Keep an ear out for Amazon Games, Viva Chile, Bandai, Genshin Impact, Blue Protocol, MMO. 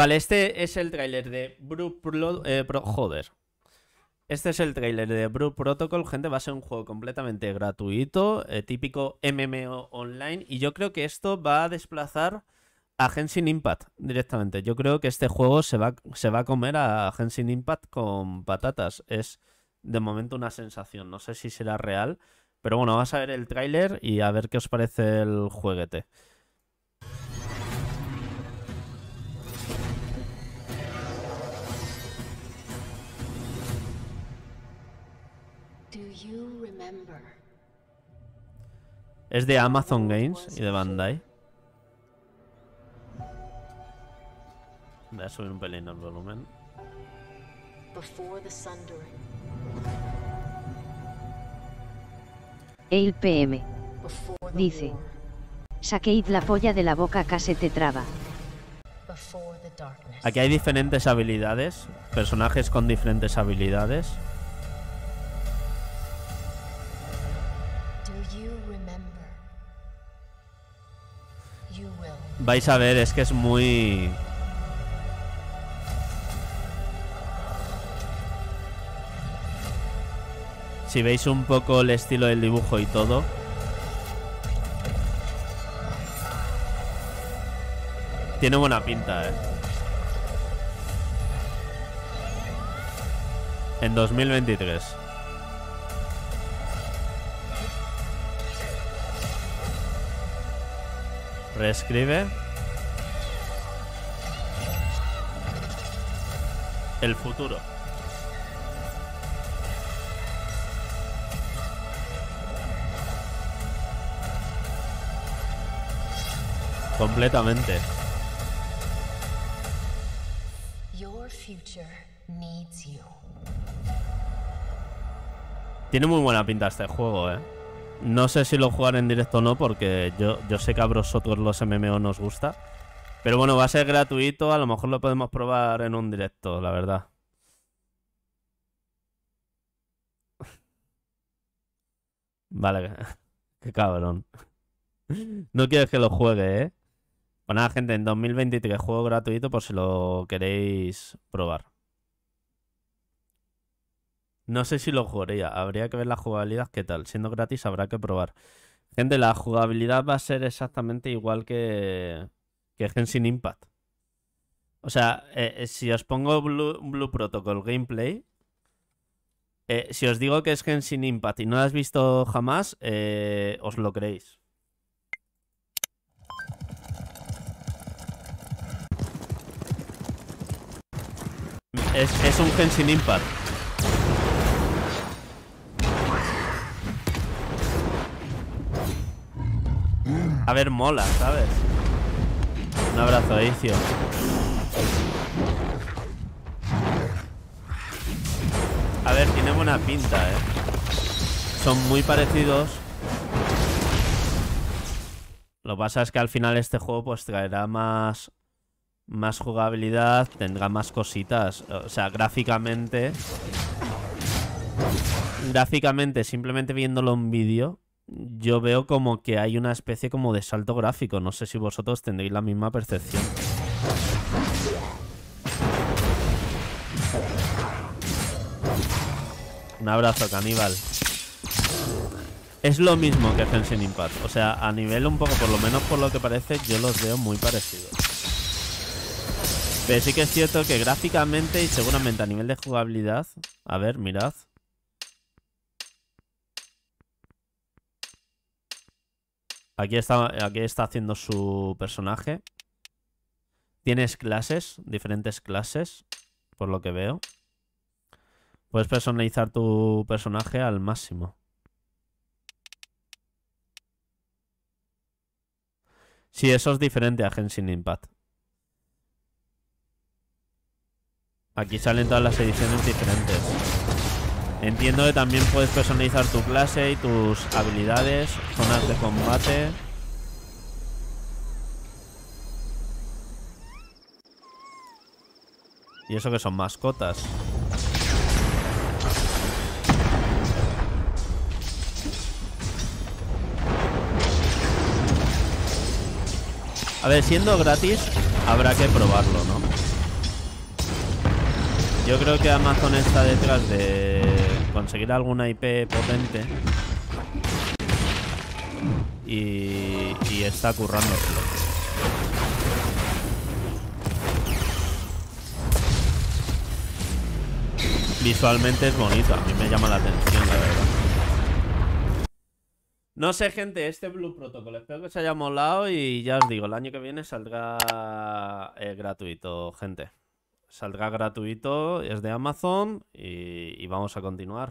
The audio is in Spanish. Vale, este es el tráiler de Blue Protocol, gente. Va a ser un juego completamente gratuito, típico MMO online, y yo creo que esto va a desplazar a Genshin Impact directamente. Yo creo que este juego se va a comer a Genshin Impact con patatas. Es de momento una sensación, no sé si será real, pero bueno, vas a ver el tráiler y a ver qué os parece el jueguete. Es de Amazon Games y de Bandai. Voy a subir un pelín el volumen. El PM dice: saqueid la polla de la boca, casi te traba. Aquí hay diferentes habilidades, personajes con diferentes habilidades. Vais a ver, es que es muy... Si veis un poco el estilo del dibujo y todo. Tiene buena pinta, ¿eh? En 2023. Reescribe. El futuro. Completamente. Tiene muy buena pinta este juego, eh. No sé si lo jugaré en directo o no, porque yo sé que a vosotros los MMO nos gusta. Pero bueno, va a ser gratuito, a lo mejor lo podemos probar en un directo, la verdad. Vale, qué cabrón. No quieres que lo juegue, ¿eh? Pues nada, gente, en 2023 juego gratuito por si lo queréis probar. No sé si lo jugaría, habría que ver la jugabilidad, qué tal. Siendo gratis habrá que probar. Gente, la jugabilidad va a ser exactamente igual que Genshin Impact. O sea, si os pongo Blue Protocol Gameplay, si os digo que es Genshin Impact y no lo has visto jamás, os lo creéis. Es un Genshin Impact. A ver, mola, ¿sabes? Un abrazo, Edicio. A ver, tiene buena pinta, ¿eh? Son muy parecidos. Lo que pasa es que al final este juego pues traerá más jugabilidad, tendrá más cositas. O sea, gráficamente, simplemente viéndolo en vídeo, yo veo como que hay una especie como de salto gráfico. No sé si vosotros tendréis la misma percepción. Un abrazo, caníbal. Es lo mismo que Genshin Impact. O sea, a nivel un poco, por lo menos por lo que parece, yo los veo muy parecidos. Pero sí que es cierto que gráficamente y seguramente a nivel de jugabilidad... A ver, mirad. Aquí está haciendo su personaje. Tienes clases, diferentes clases, por lo que veo. Puedes personalizar tu personaje al máximo. Sí, eso es diferente a Genshin Impact. Aquí salen todas las ediciones diferentes. Entiendo que también puedes personalizar tu clase y tus habilidades, zonas de combate. Y eso que son mascotas. A ver, siendo gratis, habrá que probarlo, ¿no? Yo creo que Amazon está detrás de conseguir alguna IP potente y está currando. Visualmente es bonito, a mí me llama la atención, la verdad. No sé, gente, este Blue Protocol espero que os haya molado y ya os digo, el año que viene saldrá gratuito, gente. Saldrá gratuito, es de Amazon y vamos a continuar,